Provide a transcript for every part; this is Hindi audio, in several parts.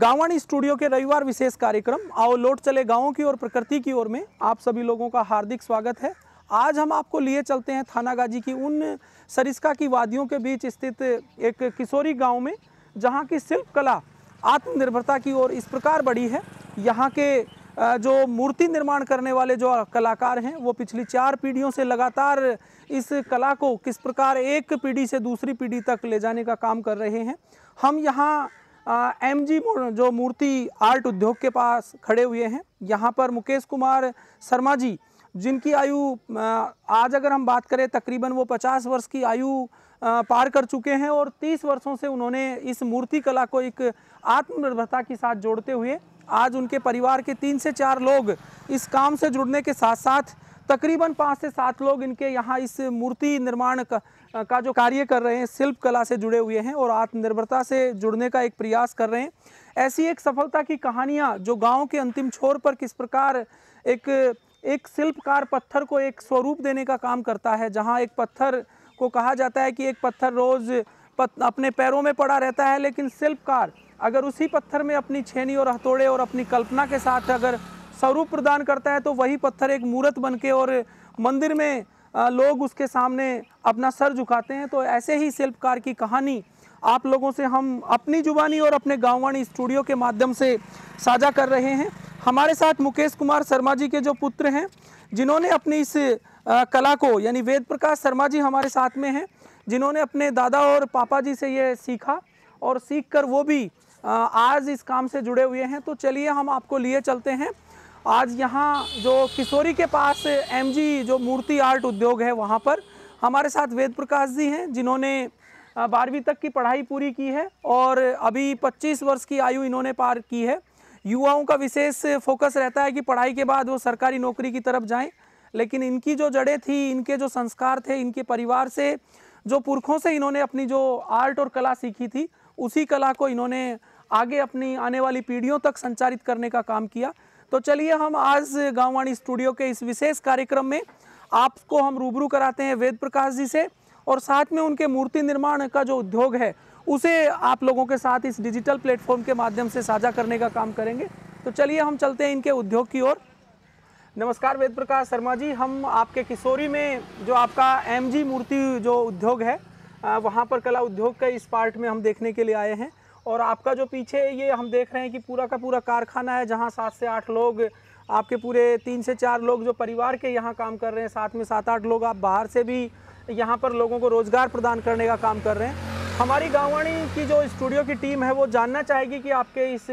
गावाणी स्टूडियो के रविवार विशेष कार्यक्रम आओ लौट चले गांवों की ओर प्रकृति की ओर में आप सभी लोगों का हार्दिक स्वागत है। आज हम आपको लिए चलते हैं थानागाजी की उन सरिस्का की वादियों के बीच स्थित एक किशोरी गांव में, जहां की शिल्पकला आत्मनिर्भरता की ओर इस प्रकार बढ़ी है। यहां के जो मूर्ति निर्माण करने वाले जो कलाकार हैं वो पिछली 4 पीढ़ियों से लगातार इस कला को किस प्रकार एक पीढ़ी से दूसरी पीढ़ी तक ले जाने का काम कर रहे हैं। हम यहाँ एम जी जो मूर्ति आर्ट उद्योग के पास खड़े हुए हैं। यहाँ पर मुकेश कुमार शर्मा जी, जिनकी आयु आज अगर हम बात करें तकरीबन वो 50 वर्ष की आयु पार कर चुके हैं और 30 वर्षों से उन्होंने इस मूर्ति कला को एक आत्मनिर्भरता के साथ जोड़ते हुए आज उनके परिवार के 3 से 4 लोग इस काम से जुड़ने के साथ साथ तकरीबन 5 से 7 लोग इनके यहाँ इस मूर्ति निर्माण का जो कार्य कर रहे हैं, शिल्प कला से जुड़े हुए हैं और आत्मनिर्भरता से जुड़ने का एक प्रयास कर रहे हैं। ऐसी एक सफलता की कहानियाँ जो गांव के अंतिम छोर पर किस प्रकार एक शिल्पकार पत्थर को एक स्वरूप देने का काम करता है, जहाँ एक पत्थर को कहा जाता है कि एक पत्थर रोज़ अपने पैरों में पड़ा रहता है, लेकिन शिल्पकार अगर उसी पत्थर में अपनी छेनी और हथौड़े और अपनी कल्पना के साथ अगर स्वरूप प्रदान करता है तो वही पत्थर एक मूर्त बनके और मंदिर में लोग उसके सामने अपना सर झुकाते हैं। तो ऐसे ही शिल्पकार की कहानी आप लोगों से हम अपनी जुबानी और अपने गावाणी स्टूडियो के माध्यम से साझा कर रहे हैं। हमारे साथ मुकेश कुमार शर्मा जी के जो पुत्र हैं, जिन्होंने अपनी इस कला को, यानी वेद प्रकाश शर्मा जी हमारे साथ में हैं, जिन्होंने अपने दादा और पापा जी से ये सीखा और सीख कर वो भी आज इस काम से जुड़े हुए हैं। तो चलिए हम आपको लिए चलते हैं आज यहाँ जो किशोरी के पास एमजी जो मूर्ति आर्ट उद्योग है वहाँ पर। हमारे साथ वेद प्रकाश जी हैं, जिन्होंने 12वीं तक की पढ़ाई पूरी की है और अभी 25 वर्ष की आयु इन्होंने पार की है। युवाओं का विशेष फोकस रहता है कि पढ़ाई के बाद वो सरकारी नौकरी की तरफ जाएं, लेकिन इनकी जो जड़ें थी, इनके जो संस्कार थे, इनके परिवार से जो पुरखों से इन्होंने अपनी जो आर्ट और कला सीखी थी, उसी कला को इन्होंने आगे अपनी आने वाली पीढ़ियों तक संचारित करने का काम किया। तो चलिए हम आज गावाणी स्टूडियो के इस विशेष कार्यक्रम में आपको हम रूबरू कराते हैं वेद प्रकाश जी से और साथ में उनके मूर्ति निर्माण का जो उद्योग है उसे आप लोगों के साथ इस डिजिटल प्लेटफॉर्म के माध्यम से साझा करने का काम करेंगे। तो चलिए हम चलते हैं इनके उद्योग की ओर। नमस्कार वेद प्रकाश शर्मा जी, हम आपके किशोरी में जो आपका एम जी मूर्ति जो उद्योग है वहाँ पर कला उद्योग का इस पार्ट में हम देखने के लिए आए हैं और आपका जो पीछे ये हम देख रहे हैं कि पूरा का पूरा कारखाना है, जहाँ 7 से 8 लोग आपके पूरे 3 से 4 लोग जो परिवार के यहाँ काम कर रहे हैं, साथ में 7-8 लोग आप बाहर से भी यहाँ पर लोगों को रोज़गार प्रदान करने का काम कर रहे हैं। हमारी गावाणी की जो स्टूडियो की टीम है वो जानना चाहेगी कि आपके इस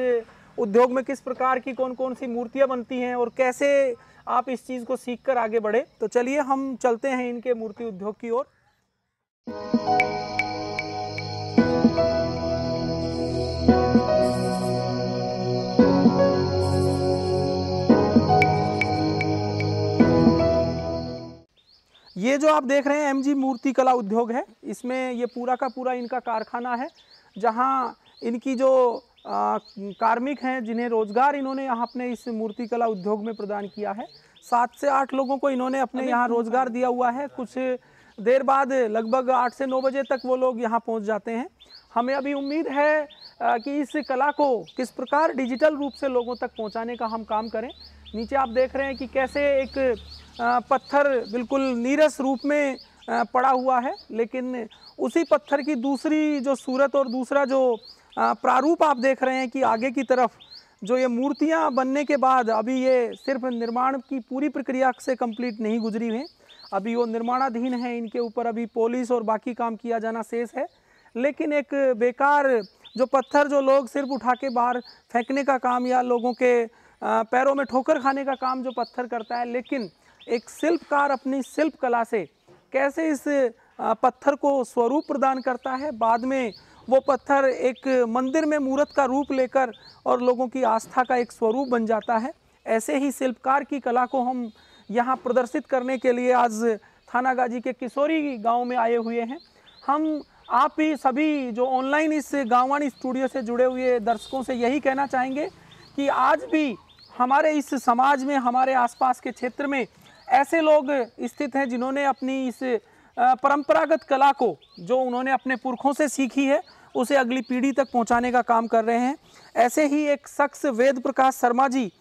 उद्योग में किस प्रकार की कौन कौन सी मूर्तियाँ बनती हैं और कैसे आप इस चीज़ को सीख कर आगे बढ़े। तो चलिए हम चलते हैं इनके मूर्ति उद्योग की ओर। ये जो आप देख रहे हैं एमजी मूर्ति कला उद्योग है, इसमें ये पूरा का पूरा इनका कारखाना है, जहाँ इनकी जो कार्मिक हैं जिन्हें रोज़गार इन्होंने यहाँ अपने इस मूर्ति कला उद्योग में प्रदान किया है। 7 से 8 लोगों को इन्होंने अपने यहाँ रोज़गार दिया हुआ है। कुछ देर बाद लगभग 8 से 9 बजे तक वो लोग यहाँ पहुँच जाते हैं। हमें अभी उम्मीद है कि इस कला को किस प्रकार डिजिटल रूप से लोगों तक पहुँचाने का हम काम करें। नीचे आप देख रहे हैं कि कैसे एक पत्थर बिल्कुल नीरस रूप में पड़ा हुआ है, लेकिन उसी पत्थर की दूसरी जो सूरत और दूसरा जो प्रारूप आप देख रहे हैं कि आगे की तरफ जो ये मूर्तियां बनने के बाद, अभी ये सिर्फ निर्माण की पूरी प्रक्रिया से कंप्लीट नहीं गुजरी है, अभी वो निर्माणाधीन है, इनके ऊपर अभी पॉलिश और बाकी काम किया जाना शेष है। लेकिन एक बेकार जो पत्थर जो लोग सिर्फ उठा के बाहर फेंकने का काम या लोगों के पैरों में ठोकर खाने का काम जो पत्थर करता है, लेकिन एक शिल्पकार अपनी शिल्प कला से कैसे इस पत्थर को स्वरूप प्रदान करता है, बाद में वो पत्थर एक मंदिर में मूर्त का रूप लेकर और लोगों की आस्था का एक स्वरूप बन जाता है। ऐसे ही शिल्पकार की कला को हम यहाँ प्रदर्शित करने के लिए आज थानागाजी के किशोरी गांव में आए हुए हैं। हम आप ही सभी जो ऑनलाइन इस गावाणी स्टूडियो से जुड़े हुए दर्शकों से यही कहना चाहेंगे कि आज भी हमारे इस समाज में, हमारे आसपास के क्षेत्र में ऐसे लोग स्थित हैं जिन्होंने अपनी इस परंपरागत कला को जो उन्होंने अपने पुरखों से सीखी है उसे अगली पीढ़ी तक पहुंचाने का काम कर रहे हैं। ऐसे ही एक शख्स वेद प्रकाश शर्मा जी,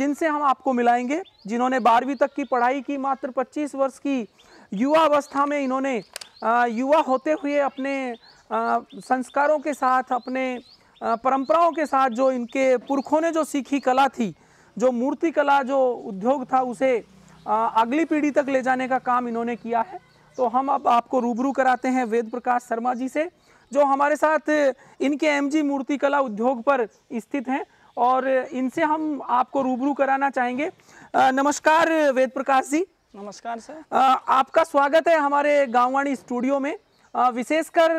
जिनसे हम आपको मिलाएंगे, जिन्होंने 12वीं तक की पढ़ाई की। मात्र 25 वर्ष की युवा अवस्था में इन्होंने युवा होते हुए अपने संस्कारों के साथ, अपने परंपराओं के साथ, जो इनके पुरखों ने जो सीखी कला थी, जो मूर्ति कला, जो उद्योग था, उसे अगली पीढ़ी तक ले जाने का काम इन्होंने किया है। तो हम अब आपको रूबरू कराते हैं वेद प्रकाश शर्मा जी से, जो हमारे साथ इनके MG मूर्तिकला उद्योग पर स्थित हैं, और इनसे हम आपको रूबरू कराना चाहेंगे। नमस्कार वेद प्रकाश जी। नमस्कार सर। आपका स्वागत है हमारे गावाणी स्टूडियो में। विशेषकर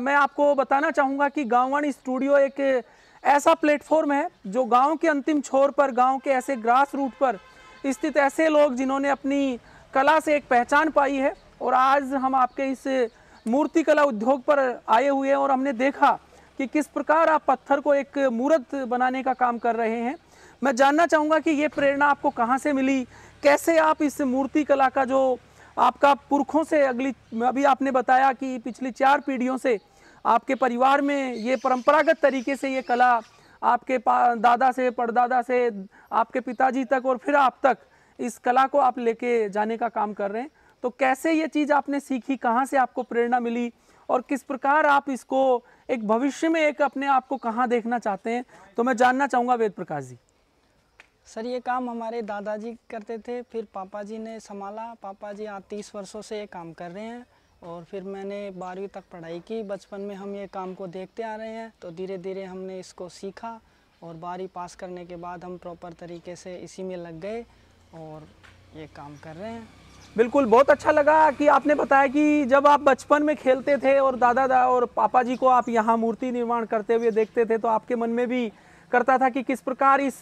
मैं आपको बताना चाहूँगा कि गावाणी स्टूडियो एक ऐसा प्लेटफॉर्म है जो गांव के अंतिम छोर पर, गांव के ऐसे ग्रास रूट पर स्थित ऐसे लोग जिन्होंने अपनी कला से एक पहचान पाई है, और आज हम आपके इस मूर्ति कला उद्योग पर आए हुए हैं और हमने देखा कि किस प्रकार आप पत्थर को एक मूर्त बनाने का काम कर रहे हैं। मैं जानना चाहूँगा कि ये प्रेरणा आपको कहाँ से मिली, कैसे आप इस मूर्ति कला का जो आपका पुरखों से अगली, अभी आपने बताया कि पिछली 4 पीढ़ियों से आपके परिवार में ये परंपरागत तरीके से ये कला आपके दादा से, परदादा से, आपके पिताजी तक और फिर आप तक इस कला को आप लेके जाने का काम कर रहे हैं, तो कैसे ये चीज़ आपने सीखी, कहाँ से आपको प्रेरणा मिली और किस प्रकार आप इसको एक भविष्य में एक अपने आप को कहाँ देखना चाहते हैं, तो मैं जानना चाहूँगा वेद प्रकाश जी। सर, ये काम हमारे दादाजी करते थे, फिर पापा जी ने संभाला। पापा जी आज 30 वर्षों से ये काम कर रहे हैं, और फिर मैंने 12वीं तक पढ़ाई की। बचपन में हम ये काम को देखते आ रहे हैं, तो धीरे धीरे हमने इसको सीखा, और 12वीं पास करने के बाद हम प्रॉपर तरीके से इसी में लग गए और ये काम कर रहे हैं। बिल्कुल, बहुत अच्छा लगा कि आपने बताया कि जब आप बचपन में खेलते थे और दादा और पापा जी को आप यहाँ मूर्ति निर्माण करते हुए देखते थे, तो आपके मन में भी करता था कि किस प्रकार इस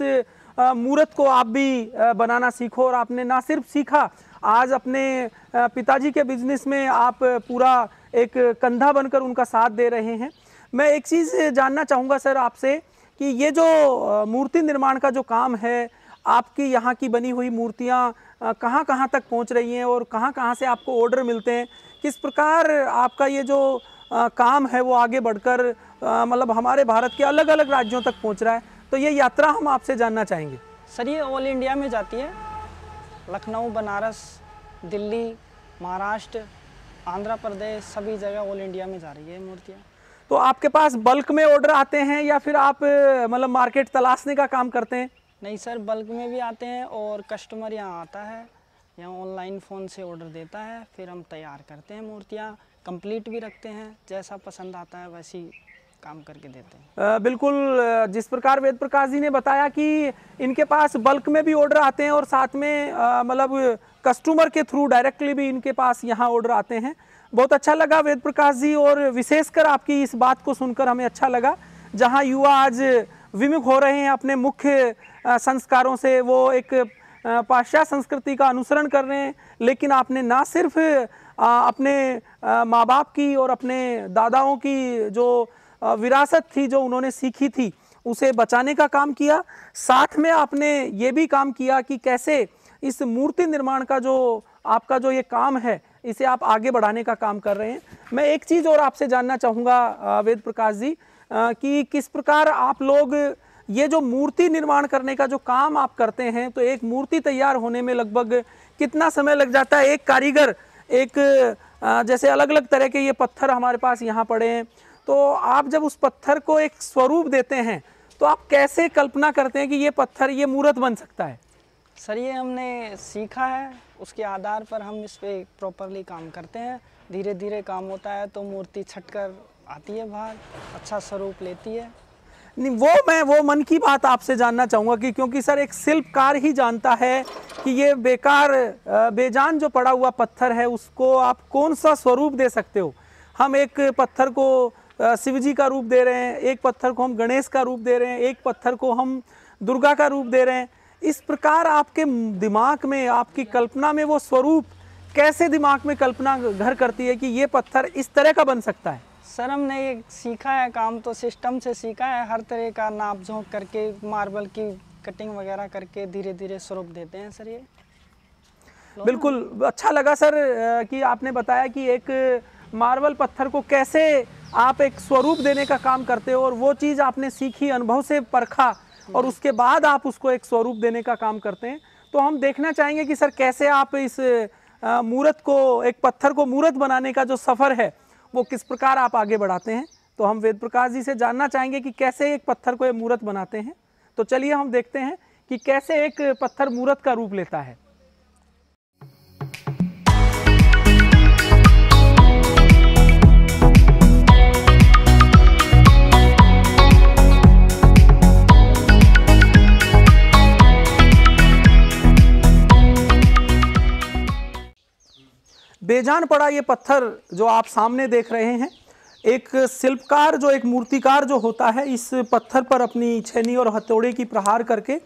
मूर्त को आप भी बनाना सीखो, और आपने ना सिर्फ सीखा, आज अपने पिताजी के बिजनेस में आप पूरा एक कंधा बनकर उनका साथ दे रहे हैं। मैं एक चीज़ जानना चाहूँगा सर आपसे कि ये जो मूर्ति निर्माण का जो काम है, आपकी यहाँ की बनी हुई मूर्तियाँ कहाँ कहाँ तक पहुँच रही हैं और कहाँ कहाँ से आपको ऑर्डर मिलते हैं, किस प्रकार आपका ये जो काम है वो आगे बढ़कर मतलब हमारे भारत के अलग अलग राज्यों तक पहुँच रहा है, तो ये यात्रा हम आपसे जानना चाहेंगे। सर, ये ऑल इंडिया में जाती है, लखनऊ, बनारस, दिल्ली, महाराष्ट्र, आंध्र प्रदेश, सभी जगह ऑल इंडिया में जा रही है मूर्तियाँ। तो आपके पास बल्क में ऑर्डर आते हैं या फिर आप मतलब मार्केट तलाशने का काम करते हैं? नहीं सर, बल्क में भी आते हैं, और कस्टमर यहाँ आता है, यहाँ ऑनलाइन फ़ोन से ऑर्डर देता है, फिर हम तैयार करते हैं मूर्तियाँ, कंप्लीट भी रखते हैं, जैसा पसंद आता है वैसी काम करके देते हैं। बिल्कुल, जिस प्रकार वेद प्रकाश जी ने बताया कि इनके पास बल्क में भी ऑर्डर आते हैं और साथ में मतलब कस्टमर के थ्रू डायरेक्टली भी इनके पास यहाँ ऑर्डर आते हैं। बहुत अच्छा लगा वेद प्रकाश जी, और विशेषकर आपकी इस बात को सुनकर हमें अच्छा लगा, जहाँ युवा आज विमुख हो रहे हैं अपने मुख्य संस्कारों से, वो एक पाश्चात्य संस्कृति का अनुसरण कर रहे हैं, लेकिन आपने ना सिर्फ अपने माँ बाप की और अपने दादाओं की जो विरासत थी, जो उन्होंने सीखी थी, उसे बचाने का काम किया, साथ में आपने ये भी काम किया कि कैसे इस मूर्ति निर्माण का जो आपका जो ये काम है, इसे आप आगे बढ़ाने का काम कर रहे हैं। मैं एक चीज़ और आपसे जानना चाहूँगा वेद प्रकाश जी कि किस प्रकार आप लोग ये जो मूर्ति निर्माण करने का जो काम आप करते हैं, तो एक मूर्ति तैयार होने में लगभग कितना समय लग जाता है? एक कारीगर, एक जैसे अलग अलग तरह के ये पत्थर हमारे पास यहाँ पड़े हैं, तो आप जब उस पत्थर को एक स्वरूप देते हैं तो आप कैसे कल्पना करते हैं कि ये पत्थर, ये मूर्त बन सकता है? सर, ये हमने सीखा है, उसके आधार पर हम इस पर प्रॉपरली काम करते हैं। धीरे धीरे काम होता है तो मूर्ति छटकर आती है बाहर, अच्छा स्वरूप लेती है। नहीं, मैं मन की बात आपसे जानना चाहूँगा कि क्योंकि सर एक शिल्पकार ही जानता है कि ये बेकार बेजान जो पड़ा हुआ पत्थर है उसको आप कौन सा स्वरूप दे सकते हो। हम एक पत्थर को शिव जी का रूप दे रहे हैं, एक पत्थर को हम गणेश का रूप दे रहे हैं, एक पत्थर को हम दुर्गा का रूप दे रहे हैं। इस प्रकार आपके दिमाग में, आपकी कल्पना में वो स्वरूप कैसे दिमाग में कल्पना घर करती है कि ये पत्थर इस तरह का बन सकता है? सर, हमने ये सीखा है, काम तो सिस्टम से सीखा है, हर तरह का नाप झोंक करके, मार्बल की कटिंग वगैरह करके धीरे धीरे स्वरूप देते हैं सर ये। बिल्कुल, अच्छा लगा सर कि आपने बताया कि एक मार्बल पत्थर को कैसे आप एक स्वरूप देने का काम करते हो, और वो चीज़ आपने सीखी, अनुभव से परखा और उसके बाद आप उसको एक स्वरूप देने का काम करते हैं। तो हम देखना चाहेंगे कि सर कैसे आप इस मूर्त को, एक पत्थर को मूर्त बनाने का जो सफ़र है वो किस प्रकार आप आगे बढ़ाते हैं। तो हम वेद प्रकाश जी से जानना चाहेंगे कि कैसे एक पत्थर को ये मूर्त बनाते हैं। तो चलिए हम देखते हैं कि कैसे एक पत्थर मूर्त का रूप लेता है। बेजान पड़ा ये पत्थर जो आप सामने देख रहे हैं, एक शिल्पकार जो, एक मूर्तिकार जो होता है, इस पत्थर पर अपनी छेनी और हथौड़े की प्रहार करके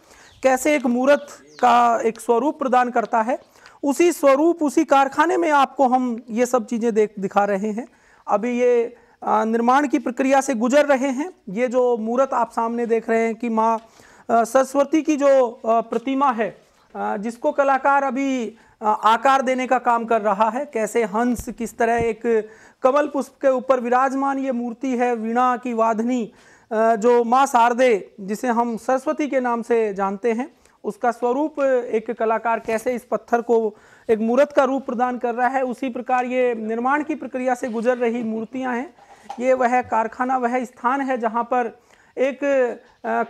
कैसे एक मूर्त का एक स्वरूप प्रदान करता है, उसी स्वरूप, उसी कारखाने में आपको हम ये सब चीज़ें दिखा रहे हैं। अभी ये निर्माण की प्रक्रिया से गुजर रहे हैं। ये जो मूर्त आप सामने देख रहे हैं कि माँ सरस्वती की जो प्रतिमा है, जिसको कलाकार अभी आकार देने का काम कर रहा है, कैसे हंस, किस तरह एक कमल पुष्प के ऊपर विराजमान ये मूर्ति है, वीणा की वादनी जो माँ शारदे, जिसे हम सरस्वती के नाम से जानते हैं, उसका स्वरूप एक कलाकार कैसे इस पत्थर को एक मूर्त का रूप प्रदान कर रहा है। उसी प्रकार ये निर्माण की प्रक्रिया से गुजर रही मूर्तियाँ हैं। ये वह कारखाना, वह स्थान है जहाँ पर एक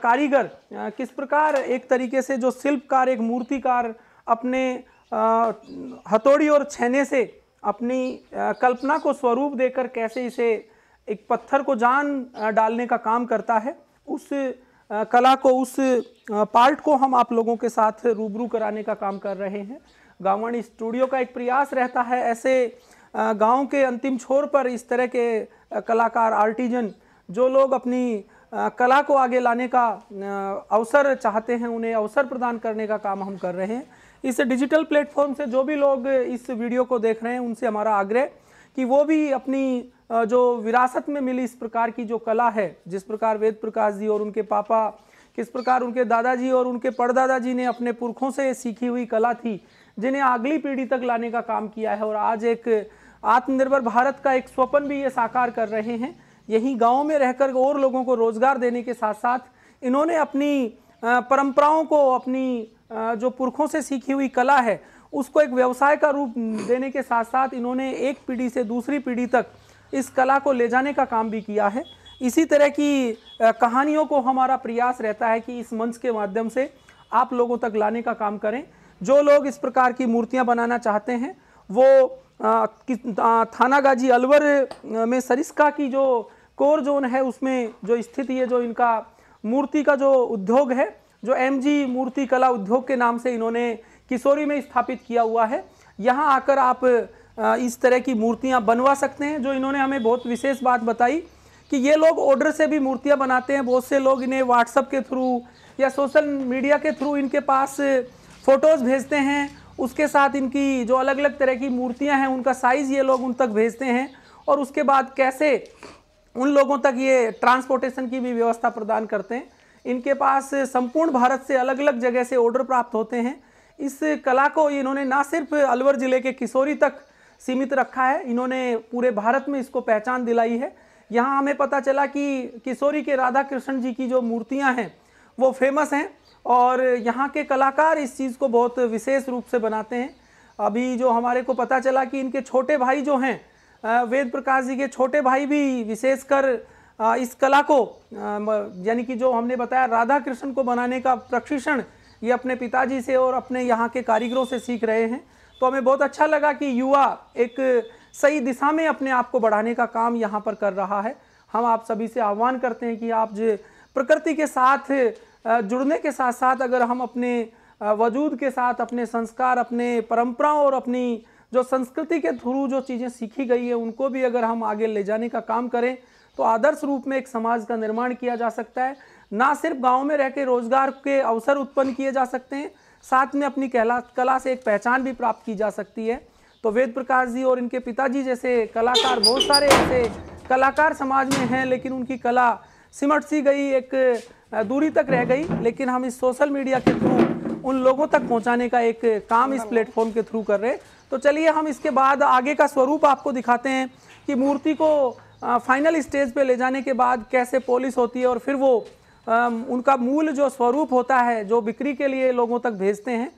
कारीगर किस प्रकार एक तरीके से, जो शिल्पकार, एक मूर्तिकार अपने हथौड़ी और छेने से अपनी कल्पना को स्वरूप देकर कैसे इसे एक पत्थर को जान डालने का काम करता है, उस कला को, उस पार्ट को हम आप लोगों के साथ रूबरू कराने का काम कर रहे हैं। गावाणी स्टूडियो का एक प्रयास रहता है ऐसे गांव के अंतिम छोर पर इस तरह के कलाकार, आर्टिजन, जो लोग अपनी कला को आगे लाने का अवसर चाहते हैं, उन्हें अवसर प्रदान करने का काम हम कर रहे हैं। इस डिजिटल प्लेटफॉर्म से जो भी लोग इस वीडियो को देख रहे हैं, उनसे हमारा आग्रह कि वो भी अपनी जो विरासत में मिली इस प्रकार की जो कला है, जिस प्रकार वेद प्रकाश जी और उनके पापा, किस प्रकार उनके दादाजी और उनके परदादाजी ने अपने पुरखों से सीखी हुई कला थी, जिन्हें अगली पीढ़ी तक लाने का काम किया है और आज एक आत्मनिर्भर भारत का एक स्वप्न भी ये साकार कर रहे हैं। यही गाँव में रहकर और लोगों को रोजगार देने के साथ साथ इन्होंने अपनी परंपराओं को, अपनी जो पुरखों से सीखी हुई कला है, उसको एक व्यवसाय का रूप देने के साथ साथ इन्होंने एक पीढ़ी से दूसरी पीढ़ी तक इस कला को ले जाने का काम भी किया है। इसी तरह की कहानियों को हमारा प्रयास रहता है कि इस मंच के माध्यम से आप लोगों तक लाने का काम करें। जो लोग इस प्रकार की मूर्तियां बनाना चाहते हैं, वो थानागाजी अलवर में सरिस्का की जो कोर जोन है, उसमें जो स्थित ये जो इनका मूर्ति का जो उद्योग है, जो MG मूर्तिकला उद्योग के नाम से इन्होंने किशोरी में स्थापित किया हुआ है, यहाँ आकर आप इस तरह की मूर्तियाँ बनवा सकते हैं। जो इन्होंने हमें बहुत विशेष बात बताई कि ये लोग ऑर्डर से भी मूर्तियाँ बनाते हैं। बहुत से लोग इन्हें व्हाट्सएप के थ्रू या सोशल मीडिया के थ्रू इनके पास फ़ोटोज़ भेजते हैं, उसके साथ इनकी जो अलग अलग तरह की मूर्तियाँ हैं उनका साइज़ ये लोग उन तक भेजते हैं, और उसके बाद कैसे उन लोगों तक ये ट्रांसपोर्टेशन की भी व्यवस्था प्रदान करते हैं। इनके पास संपूर्ण भारत से अलग अलग जगह से ऑर्डर प्राप्त होते हैं। इस कला को इन्होंने ना सिर्फ अलवर ज़िले के किशोरी तक सीमित रखा है, इन्होंने पूरे भारत में इसको पहचान दिलाई है। यहाँ हमें पता चला कि किशोरी के राधा कृष्ण जी की जो मूर्तियाँ हैं वो फेमस हैं, और यहाँ के कलाकार इस चीज़ को बहुत विशेष रूप से बनाते हैं। अभी जो हमारे को पता चला कि इनके छोटे भाई जो हैं, वेद प्रकाश जी के छोटे भाई भी विशेषकर इस कला को, यानी कि जो हमने बताया राधा कृष्ण को बनाने का प्रशिक्षण ये अपने पिताजी से और अपने यहाँ के कारीगरों से सीख रहे हैं। तो हमें बहुत अच्छा लगा कि युवा एक सही दिशा में अपने आप को बढ़ाने का काम यहाँ पर कर रहा है। हम आप सभी से आह्वान करते हैं कि आप जो प्रकृति के साथ जुड़ने के साथ साथ अगर हम अपने वजूद के साथ अपने संस्कार, अपने परंपराओं और अपनी जो संस्कृति के थ्रू जो चीज़ें सीखी गई है उनको भी अगर हम आगे ले जाने का काम करें तो आदर्श रूप में एक समाज का निर्माण किया जा सकता है। ना सिर्फ गांव में रहकर रोजगार के अवसर उत्पन्न किए जा सकते हैं, साथ में अपनी कला से एक पहचान भी प्राप्त की जा सकती है। तो वेद प्रकाश जी और इनके पिताजी जैसे कलाकार, बहुत सारे ऐसे कलाकार समाज में हैं लेकिन उनकी कला सिमट सी गई, एक दूरी तक रह गई, लेकिन हम इस सोशल मीडिया के थ्रू उन लोगों तक पहुंचाने का एक काम इस प्लेटफॉर्म के थ्रू कर रहे हैं। तो चलिए हम इसके बाद आगे का स्वरूप आपको दिखाते हैं कि मूर्ति को फाइनल स्टेज पे ले जाने के बाद कैसे पॉलिश होती है और फिर वो उनका मूल जो स्वरूप होता है जो बिक्री के लिए लोगों तक भेजते हैं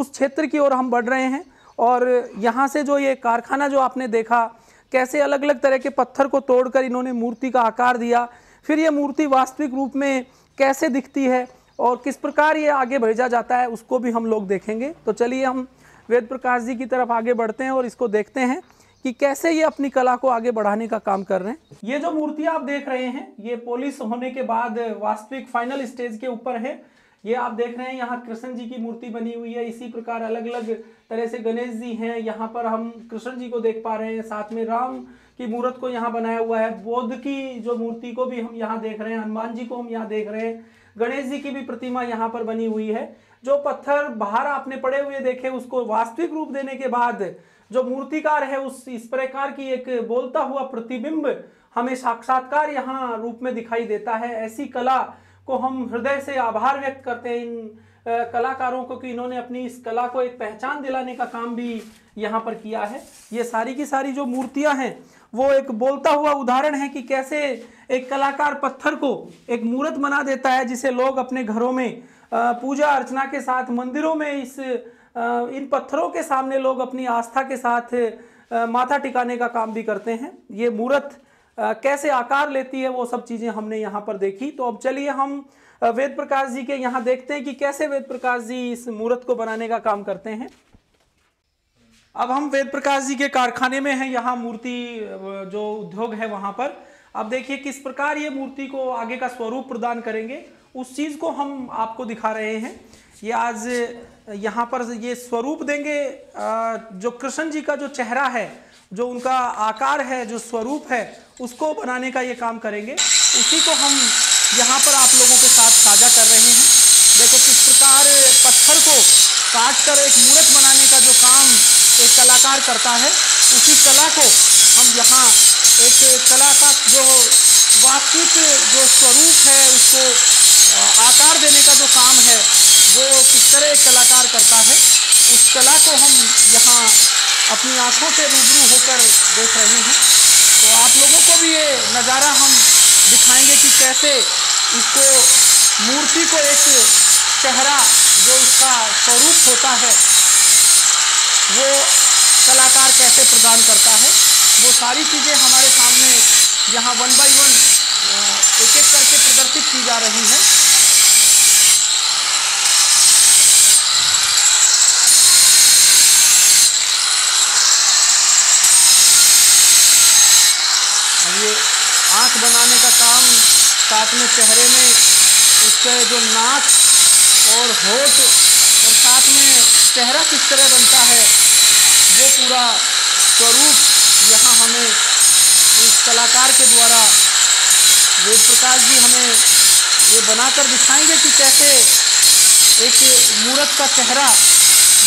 उस क्षेत्र की ओर हम बढ़ रहे हैं। और यहाँ से जो ये कारखाना जो आपने देखा कैसे अलग अलग तरह के पत्थर को तोड़कर इन्होंने मूर्ति का आकार दिया, फिर ये मूर्ति वास्तविक रूप में कैसे दिखती है और किस प्रकार ये आगे भेजा जाता है उसको भी हम लोग देखेंगे। तो चलिए हम वेद प्रकाश जी की तरफ आगे बढ़ते हैं और इसको देखते हैं कि कैसे ये अपनी कला को आगे बढ़ाने का काम कर रहे हैं। ये जो मूर्ति आप देख रहे हैं ये पॉलिश होने के बाद वास्तविक फाइनल स्टेज के ऊपर है। ये आप देख रहे हैं यहाँ कृष्ण जी की मूर्ति बनी हुई है, इसी प्रकार अलग अलग तरह से गणेश जी हैं, यहाँ पर हम कृष्ण जी को देख पा रहे हैं, साथ में राम की मूर्त को यहाँ बनाया हुआ है, बोध की जो मूर्ति को भी हम यहाँ देख रहे हैं, हनुमान जी को हम यहाँ देख रहे हैं, गणेश जी की भी प्रतिमा यहाँ पर बनी हुई है। जो पत्थर बाहर आपने पड़े हुए देखे उसको वास्तविक रूप देने के बाद जो मूर्तिकार है उस इस प्रकार की एक बोलता हुआ प्रतिबिंब हमें साक्षात्कार यहाँ रूप में दिखाई देता है। ऐसी कला को हम हृदय से आभार व्यक्त करते हैं इन कलाकारों को कि इन्होंने अपनी इस कला को एक पहचान दिलाने का काम भी यहाँ पर किया है। ये सारी की सारी जो मूर्तियाँ हैं वो एक बोलता हुआ उदाहरण है कि कैसे एक कलाकार पत्थर को एक मूर्त बना देता है जिसे लोग अपने घरों में पूजा अर्चना के साथ मंदिरों में इन पत्थरों के सामने लोग अपनी आस्था के साथ माथा टिकाने का काम भी करते हैं। ये मूर्त कैसे आकार लेती है वो सब चीज़ें हमने यहाँ पर देखी। तो अब चलिए हम वेद प्रकाश जी के यहाँ देखते हैं कि कैसे वेद प्रकाश जी इस मूर्त को बनाने का काम करते हैं। अब हम वेद प्रकाश जी के कारखाने में हैं, यहाँ मूर्ति जो उद्योग है वहाँ पर। अब देखिए किस प्रकार ये मूर्ति को आगे का स्वरूप प्रदान करेंगे उस चीज़ को हम आपको दिखा रहे हैं। ये आज यहाँ पर ये स्वरूप देंगे, जो कृष्ण जी का जो चेहरा है, जो उनका आकार है, जो स्वरूप है उसको बनाने का ये काम करेंगे। उसी को हम यहाँ पर आप लोगों के साथ साझा कर रहे हैं। देखो किस प्रकार पत्थर को काट कर एक मूर्त बनाने का जो काम एक कलाकार करता है उसी कला को हम यहाँ एक कला का जो वास्तविक जो स्वरूप है उसको आकार देने का जो काम है वो किस तरह एक कलाकार करता है उस कला को हम यहाँ अपनी आँखों से रूबरू होकर देख रहे हैं। तो आप लोगों को भी ये नज़ारा हम दिखाएंगे कि कैसे इसको मूर्ति को एक चेहरा जो इसका स्वरूप होता है वो कलाकार कैसे प्रदान करता है। वो सारी चीज़ें हमारे सामने यहाँ 1 by 1 एक एक करके प्रदर्शित की जा रही हैं। ये आँख बनाने का काम, साथ में चेहरे में उसके जो नाक और होठ और साथ में चेहरा किस तरह बनता है वो पूरा स्वरूप यहाँ हमें इस कलाकार के द्वारा वेद प्रकाश जी हमें ये बनाकर दिखाएंगे कि कैसे एक मूर्त का चेहरा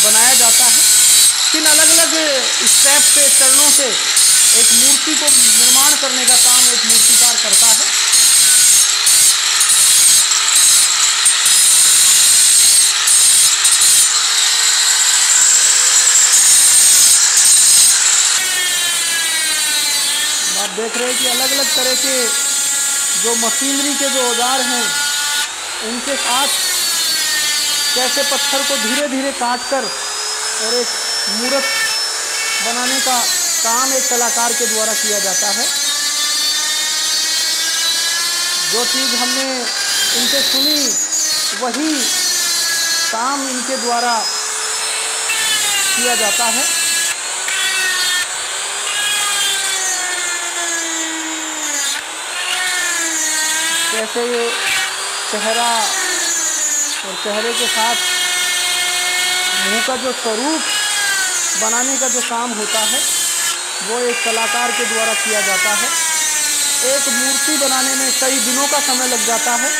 बनाया जाता है, किन अलग अलग स्टेप पे चरणों से एक मूर्ति को निर्माण करने का काम एक मूर्तिकार करता है। आप देख रहे हैं कि अलग अलग तरह के जो मशीनरी के जो औजार हैं उनके साथ कैसे पत्थर को धीरे धीरे काट कर और एक मूर्त बनाने का काम एक कलाकार के द्वारा किया जाता है। जो चीज़ हमने इनसे सुनी वही काम इनके द्वारा किया जाता है। कैसे ये चेहरा और चेहरे के साथ मुँह का जो स्वरूप बनाने का जो काम होता है वो एक कलाकार के द्वारा किया जाता है। एक मूर्ति बनाने में कई दिनों का समय लग जाता है।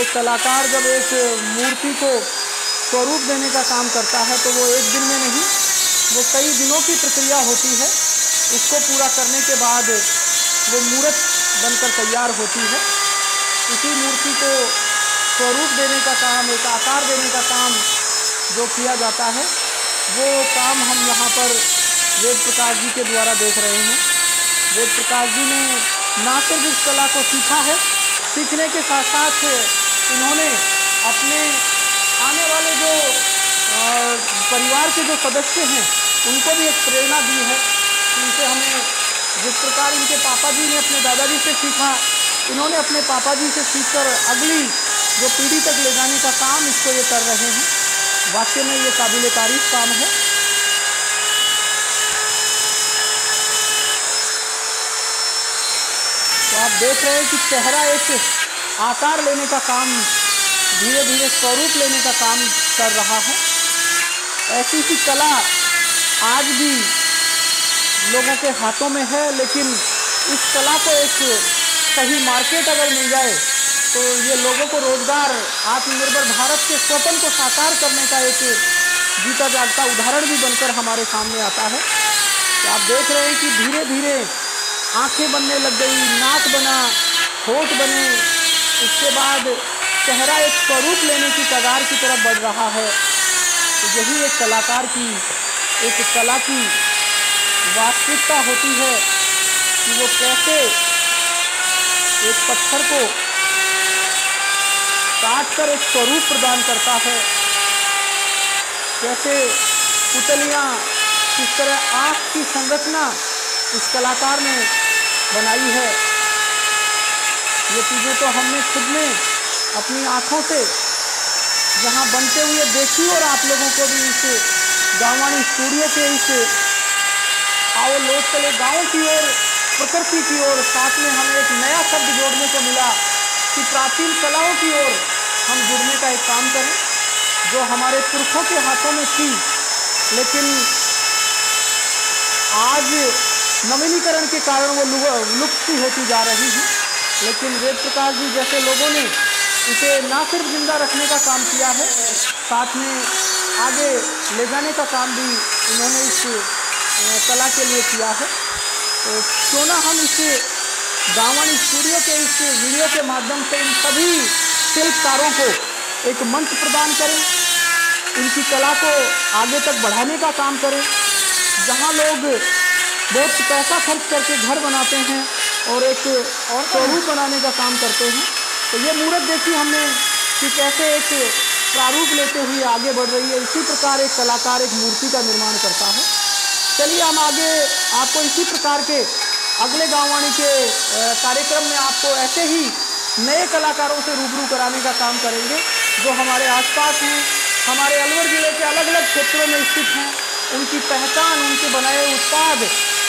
एक कलाकार जब एक मूर्ति को स्वरूप देने का काम करता है तो वो एक दिन में नहीं, वो कई दिनों की प्रक्रिया होती है। उसको पूरा करने के बाद वो मूर्त बनकर तैयार होती है। उसी मूर्ति को स्वरूप देने का काम, एक आकार देने का काम जो किया जाता है वो काम हम यहाँ पर वेद प्रकाश जी के द्वारा देख रहे हैं। वेद प्रकाश जी ने ना सिर्फ इस कला को सीखा है, सीखने के साथ साथ इन्होंने अपने आने वाले जो परिवार के जो सदस्य हैं उनको भी एक प्रेरणा दी है। उनसे हमें जिस प्रकार इनके पापा जी ने अपने दादाजी से सीखा, इन्होंने अपने पापा जी से सीखकर अगली जो पीढ़ी तक ले जाने का काम इसको ये कर रहे हैं। वाकई में ये काबिले तारीफ काम है। तो आप देख रहे हैं कि चेहरा एक आकार लेने का काम, धीरे धीरे स्वरूप लेने का काम कर रहा है। ऐसी सी कला आज भी लोगों के हाथों में है, लेकिन इस कला को एक सही मार्केट अगर मिल जाए तो ये लोगों को रोजगार, आत्मनिर्भर भारत के स्वप्न को साकार करने का एक जीता जागता उदाहरण भी बनकर हमारे सामने आता है। तो आप देख रहे हैं कि धीरे धीरे आंखें बनने लग गई, नाक बना, होठ बने, इसके बाद चेहरा एक स्वरूप लेने की कगार की तरफ बढ़ रहा है। तो यही एक कलाकार की, एक कला की वास्तविकता होती है कि वो कैसे एक पत्थर को काट कर एक स्वरूप प्रदान करता है, कैसे पुतलियाँ, किस तरह आँख की संरचना इस कलाकार ने बनाई है। ये चीज़ें तो हमने खुद में अपनी आँखों से यहाँ बनते हुए देखी और आप लोगों को भी इस गावाणी स्टूडियो के इस आओ लोग चले गाँव की ओर, प्रकृति की ओर, साथ में हमें एक नया शब्द जोड़ने को मिला कि प्राचीन कलाओं की ओर हम जुड़ने का एक काम करें जो हमारे पुरखों के हाथों में थी, लेकिन आज नवीनीकरण के कारण वो लुप्त होती जा रही है। लेकिन वेद प्रकाश जी जैसे लोगों ने इसे ना सिर्फ जिंदा रखने का काम किया है, साथ में आगे ले जाने का काम भी इन्होंने इस कला के लिए किया है। तो क्यों ना हम इसे गावाणी स्टूडियो के इस वीडियो के माध्यम से इन सभी शिल्पकारों को एक मंच प्रदान करें, इनकी कला को आगे तक बढ़ाने का काम करें। जहां लोग बहुत पैसा खर्च करके घर बनाते हैं और एक और स्वरूप बनाने का काम करते हैं, तो ये मूर्त देखी हमने कि कैसे एक प्रारूप लेते हुए आगे बढ़ रही है। इसी प्रकार एक कलाकार एक मूर्ति का निर्माण करता है। चलिए हम आगे आपको इसी प्रकार के अगले गावाणी के कार्यक्रम में आपको ऐसे ही नए कलाकारों से रूबरू कराने का काम करेंगे जो हमारे आसपास हैं, हमारे अलवर ज़िले के अलग अलग क्षेत्रों में स्थित हैं। उनकी पहचान, उनके बनाए उत्पाद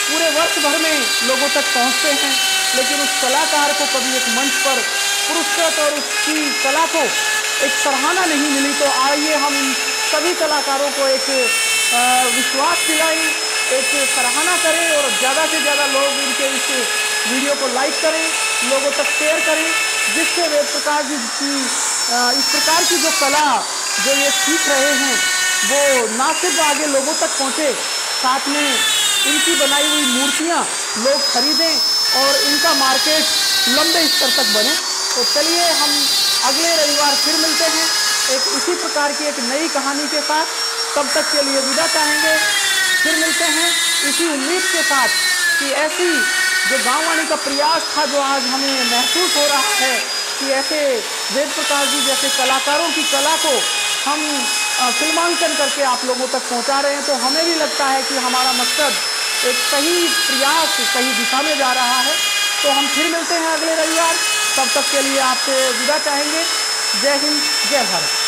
पूरे वर्ष भर में लोगों तक पहुंचते हैं, लेकिन उस कलाकार को कभी एक मंच पर पुरस्कृत और उसकी कला को एक सराहना नहीं मिली। तो आइए हम सभी कलाकारों को एक विश्वास दिलाएँ, एक सराहना करें और ज़्यादा से ज़्यादा लोग इनके इस वीडियो को लाइक करें, लोगों तक शेयर करें, जिससे वेद प्रकाश जी की इस प्रकार की जो कला जो ये सीख रहे हैं वो ना सिर्फ आगे लोगों तक पहुंचे, साथ में इनकी बनाई हुई मूर्तियां लोग खरीदें और इनका मार्केट लंबे स्तर तक बढ़े। तो चलिए हम अगले रविवार फिर मिलते हैं एक इसी प्रकार की एक नई कहानी के साथ। तब तक के लिए विदा चाहेंगे, फिर मिलते हैं इसी उम्मीद के साथ कि ऐसी जो गाँववाणी का प्रयास था जो आज हमें महसूस हो रहा है कि ऐसे वेद प्रकाश जी जैसे कलाकारों की कला को हम फिल्मांकन करके आप लोगों तक पहुंचा रहे हैं, तो हमें भी लगता है कि हमारा मकसद एक सही प्रयास, सही दिशा में जा रहा है। तो हम फिर मिलते हैं अगले रविवार, तब तक के लिए आपसे विदा चाहेंगे। जय हिंद, जय भारत।